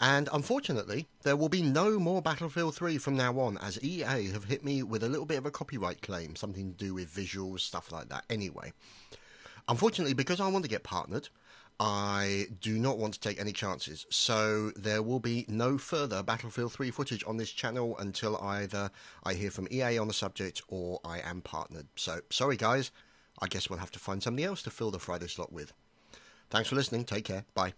And unfortunately, there will be no more Battlefield 3 from now on, as EA have hit me with a little bit of a copyright claim, something to do with visuals, stuff like that. Anyway, unfortunately, because I want to get partnered, I do not want to take any chances. So there will be no further Battlefield 3 footage on this channel until either I hear from EA on the subject or I am partnered. So sorry guys, I guess we'll have to find somebody else to fill the Friday slot with. Thanks for listening. Take care. Bye.